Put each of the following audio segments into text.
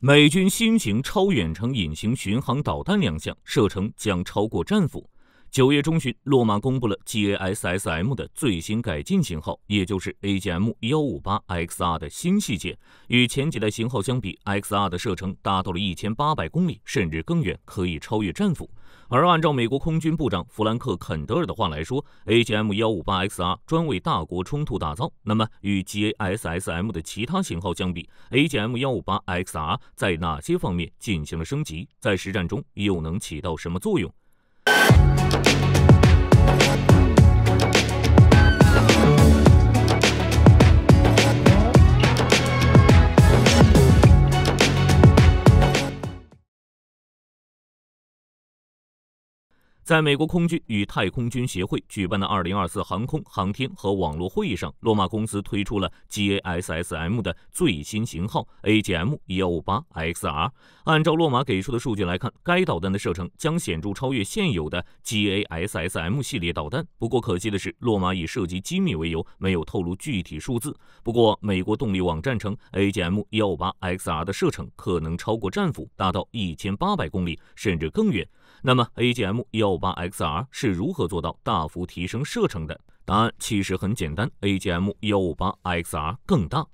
美军新型超远程隐形巡航导弹亮相，射程将超过战斧。9月中旬，洛马公布了 JASSM 的最新改进型号，也就是 AGM-158XR 的新细节。与前几代型号相比 ，XR 的射程达到了1800公里，甚至更远，可以超越战斧。而按照美国空军部长弗兰克·肯德尔的话来说 ，AGM-158XR 专为大国冲突打造。那么，与 JASSM 的其他型号相比 ，AGM-158XR 在哪些方面进行了升级？在实战中又能起到什么作用？ 在美国空军与太空军协会举办的2024航空航天和网络会议上，洛马公司推出了 JASSM 的最新型号 AGM-158XR。按照洛马给出的数据来看，该导弹的射程将显著超越现有的 JASSM 系列导弹。不过可惜的是，洛马以涉及机密为由，没有透露具体数字。不过，美国动力网站称 AGM-158XR 的射程可能超过战斧，达到1800公里，甚至更远。 那么 AGM-158XR 是如何做到大幅提升射程的？答案其实很简单 ，AGM-158XR 更大。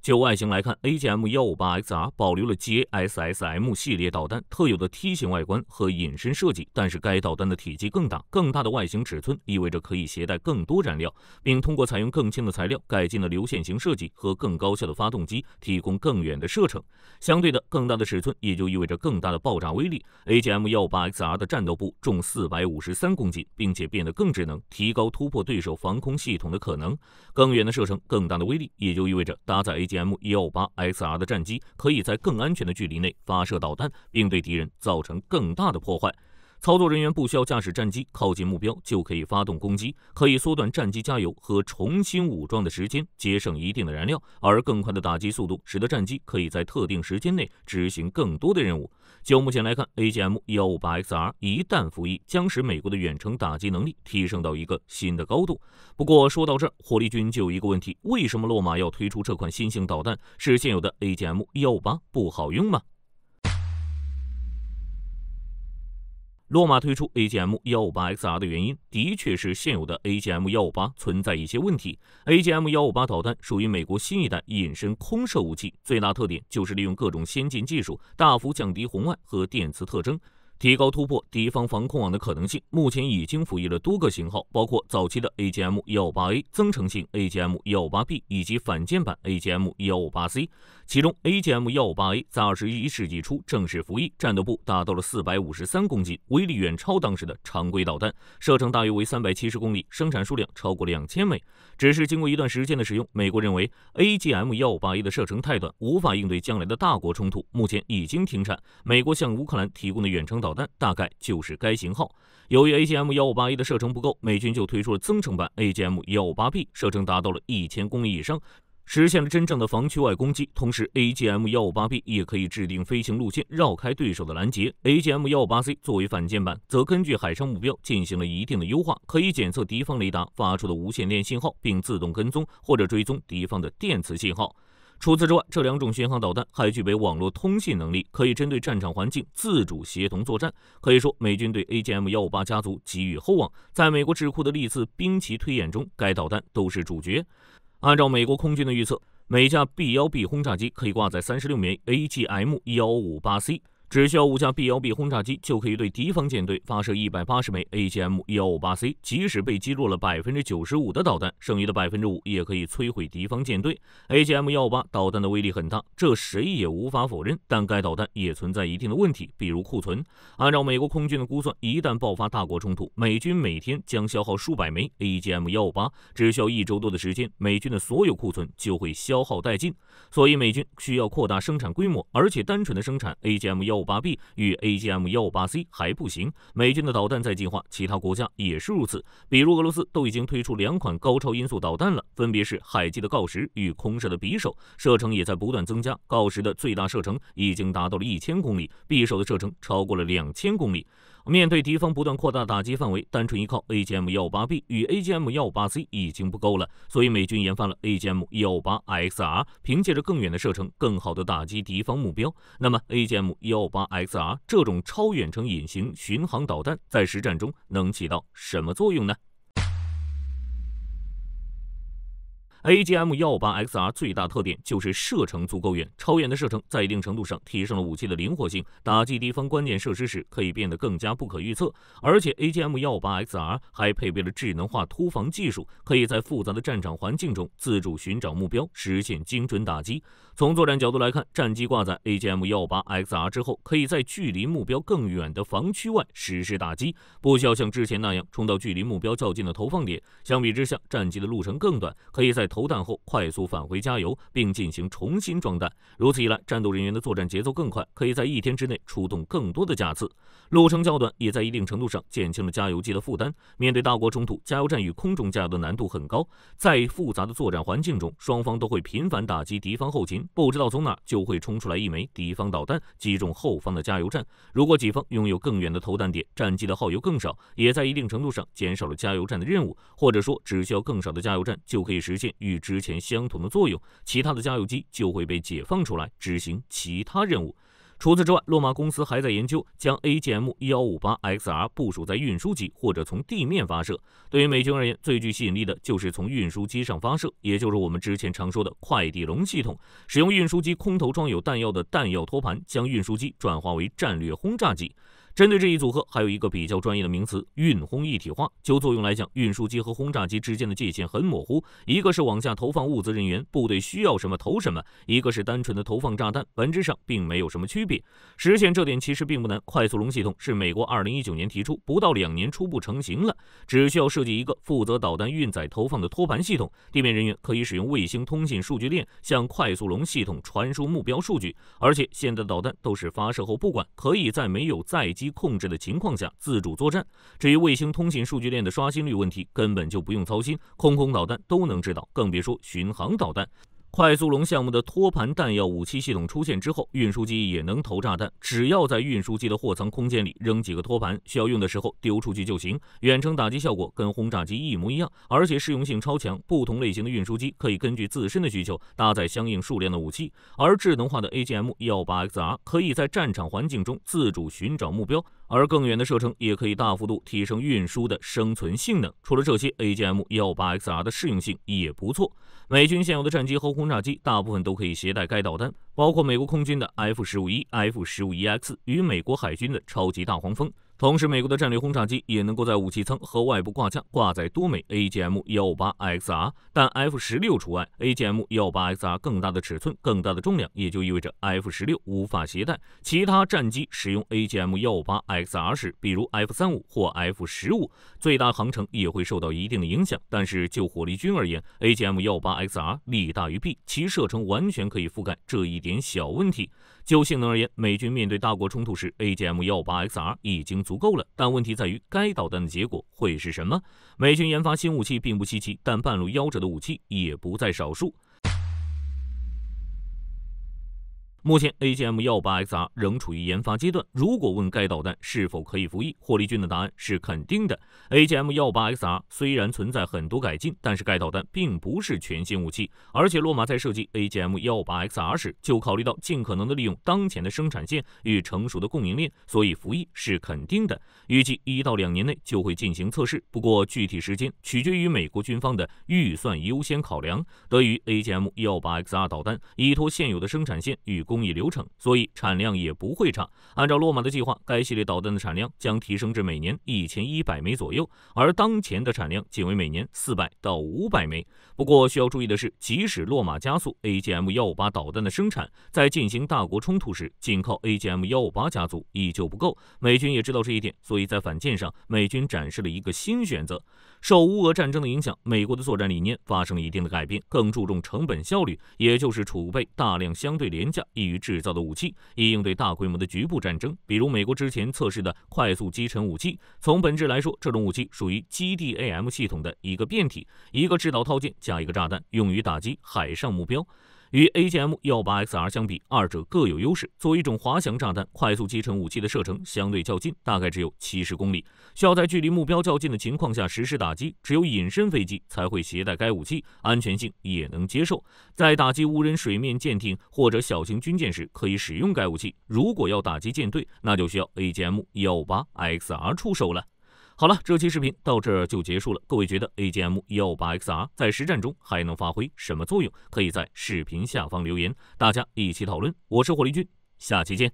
就外形来看 ，AGM-158XR 保留了 JASSM 系列导弹特有的梯形外观和隐身设计，但是该导弹的体积更大，更大的外形尺寸意味着可以携带更多燃料，并通过采用更轻的材料、改进的流线型设计和更高效的发动机，提供更远的射程。相对的，更大的尺寸也就意味着更大的爆炸威力。AGM-158XR 的战斗部重453公斤，并且变得更智能，提高突破对手防空系统的可能。更远的射程、更大的威力，也就意味着搭载 AGM-158XR 的战机可以在更安全的距离内发射导弹，并对敌人造成更大的破坏。操作人员不需要驾驶战机靠近目标就可以发动攻击，可以缩短战机加油和重新武装的时间，节省一定的燃料。而更快的打击速度使得战机可以在特定时间内执行更多的任务。就目前来看 ，AGM-158XR 一旦服役，将使美国的远程打击能力提升到一个新的高度。不过说到这儿，火力军就有一个问题：为什么洛马要推出这款新型导弹？是现有的 AGM-158不好用吗？ 洛马推出 AGM-158XR 的原因，的确是现有的 AGM-158存在一些问题。AGM-158导弹属于美国新一代隐身空射武器，最大特点就是利用各种先进技术，大幅降低红外和电磁特征。 提高突破敌方防空网的可能性。目前已经服役了多个型号，包括早期的 AGM-158A、增程型 AGM-158B 以及反舰版 AGM-158C。其中 AGM-158A 在21世纪初正式服役，战斗部达到了453公斤，威力远超当时的常规导弹，射程大约为370公里，生产数量超过2000枚。只是经过一段时间的使用，美国认为 AGM-158A 的射程太短，无法应对将来的大国冲突。目前已经停产。美国向乌克兰提供的远程导弹大概就是该型号。由于 AGM-158A 的射程不够，美军就推出了增程版 AGM-158B， 射程达到了1000公里以上，实现了真正的防区外攻击。同时 ，AGM-158B 也可以制定飞行路线，绕开对手的拦截。AGM-158C 作为反舰版，则根据海上目标进行了一定的优化，可以检测敌方雷达发出的无线电信号，并自动跟踪或者追踪敌方的电磁信号。 除此之外，这两种巡航导弹还具备网络通信能力，可以针对战场环境自主协同作战。可以说，美军对 AGM-158家族寄予厚望。在美国智库的历次兵棋推演中，该导弹都是主角。按照美国空军的预测，每架 B-1B 轰炸机可以挂载36枚 AGM-158C。 只需要5架 B-1B 轰炸机就可以对敌方舰队发射180枚 AGM-158C， 即使被击落了 95% 的导弹，剩余的 5% 也可以摧毁敌方舰队。AGM-158导弹的威力很大，这谁也无法否认。但该导弹也存在一定的问题，比如库存。按照美国空军的估算，一旦爆发大国冲突，美军每天将消耗数百枚 AGM-158， 只需要1周多的时间，美军的所有库存就会消耗殆尽。所以美军需要扩大生产规模，而且单纯的生产 AGM-158B 与 AGM-158C 还不行，美军的导弹在进化，其他国家也是如此。比如俄罗斯都已经推出2款高超音速导弹了，分别是海基的锆石与空射的匕首，射程也在不断增加。锆石的最大射程已经达到了1000公里，匕首的射程超过了2000公里。面对敌方不断扩大的打击范围，单纯依靠 AGM-158B 与 AGM-158C 已经不够了，所以美军研发了 AGM-158XR， 凭借着更远的射程，更好的打击敌方目标。那么 AGM-158XR 这种超远程隐形巡航导弹在实战中能起到什么作用呢？ AGM-158XR 最大特点就是射程足够远，超远的射程在一定程度上提升了武器的灵活性，打击敌方关键设施时可以变得更加不可预测。而且 AGM-158XR 还配备了智能化突防技术，可以在复杂的战场环境中自主寻找目标，实现精准打击。从作战角度来看，战机挂载 AGM-158XR 之后，可以在距离目标更远的防区外实施打击，不需要像之前那样冲到距离目标较近的投放点。相比之下，战机的路程更短，可以在 投弹后快速返回加油，并进行重新装弹。如此一来，战斗人员的作战节奏更快，可以在一天之内出动更多的架次。路程较短，也在一定程度上减轻了加油机的负担。面对大国冲突，加油站与空中加油的难度很高，在复杂的作战环境中，双方都会频繁打击敌方后勤，不知道从哪就会冲出来一枚敌方导弹，击中后方的加油站。如果己方拥有更远的投弹点，战机的耗油更少，也在一定程度上减少了加油站的任务，或者说只需要更少的加油站就可以实现 与之前相同的作用，其他的加油机就会被解放出来执行其他任务。除此之外，洛马公司还在研究将 AGM-158XR 部署在运输机或者从地面发射。对于美军而言，最具吸引力的就是从运输机上发射，也就是我们之前常说的快递龙系统。使用运输机空投装有弹药的弹药托盘，将运输机转化为战略轰炸机。 针对这一组合，还有一个比较专业的名词——运轰一体化。就作用来讲，运输机和轰炸机之间的界限很模糊，一个是往下投放物资人员，部队需要什么投什么；一个是单纯的投放炸弹，本质上并没有什么区别。实现这点其实并不难。快速龙系统是美国2019年提出，不到2年初步成型了，只需要设计一个负责导弹运载投放的托盘系统，地面人员可以使用卫星通信数据链向快速龙系统传输目标数据。而且现在的导弹都是发射后不管，可以在没有载机 控制的情况下自主作战。至于卫星通信数据链的刷新率问题，根本就不用操心，空空导弹都能知道，更别说巡航导弹。 快速龙项目的托盘弹药武器系统出现之后，运输机也能投炸弹，只要在运输机的货仓空间里扔几个托盘，需要用的时候丢出去就行。远程打击效果跟轰炸机一模一样，而且适用性超强。不同类型的运输机可以根据自身的需求搭载相应数量的武器，而智能化的 AGM-158XR 可以在战场环境中自主寻找目标。 而更远的射程也可以大幅度提升运输的生存性能。除了这些 ，AGM-158XR 的适用性也不错。美军现有的战机和轰炸机大部分都可以携带该导弹，包括美国空军的 F-15E、F-15EX 与美国海军的超级大黄蜂。 同时，美国的战略轰炸机也能够在武器舱和外部挂架挂载多枚 AGM-158XR， 但 F-16 除外。AGM-158XR 更大的尺寸、更大的重量，也就意味着 F-16 无法携带。其他战机使用 AGM-158XR 时，比如 F-35 或 F-15， 最大航程也会受到一定的影响。但是就火力军而言 ，AGM-158XR 利大于弊，其射程完全可以覆盖这一点小问题。就性能而言，美军面对大国冲突时 ，AGM-158XR 已经 足够了，但问题在于该导弹的结果会是什么？美军研发新武器并不稀奇，但半路夭折的武器也不在少数。 目前 AGM-158XR 仍处于研发阶段。如果问该导弹是否可以服役，火力军的答案是肯定的。AGM-158XR 虽然存在很多改进，但是该导弹并不是全新武器。而且洛马在设计 AGM-158XR 时，就考虑到尽可能的利用当前的生产线与成熟的供应链，所以服役是肯定的。预计1到2年内就会进行测试，不过具体时间取决于美国军方的预算优先考量。得益于 AGM-158XR 导弹依托现有的生产线与工艺流程，所以产量也不会差。按照洛马的计划，该系列导弹的产量将提升至每年1100枚左右，而当前的产量仅为每年400到500枚。不过需要注意的是，即使洛马加速 AGM-158 导弹的生产，在进行大国冲突时，仅靠 AGM-158 加速依旧不够。美军也知道这一点，所以在反舰上，美军展示了一个新选择。受乌俄战争的影响，美国的作战理念发生了一定的改变，更注重成本效率，也就是储备大量相对廉价、 易于制造的武器，以应对大规模的局部战争，比如美国之前测试的快速击沉武器。从本质来说，这种武器属于 JDAM 系统的一个变体，一个制导套件加一个炸弹，用于打击海上目标。与 AGM-158XR 相比，二者各有优势。作为一种滑翔炸弹，快速集成武器的射程相对较近，大概只有70公里，需要在距离目标较近的情况下实施打击。只有隐身飞机才会携带该武器，安全性也能接受。在打击无人水面舰艇或者小型军舰时，可以使用该武器。如果要打击舰队，那就需要 AGM-158XR 出手了。 好了，这期视频到这儿就结束了。各位觉得 AGM-158XR 在实战中还能发挥什么作用？可以在视频下方留言，大家一起讨论。我是火力军，下期见。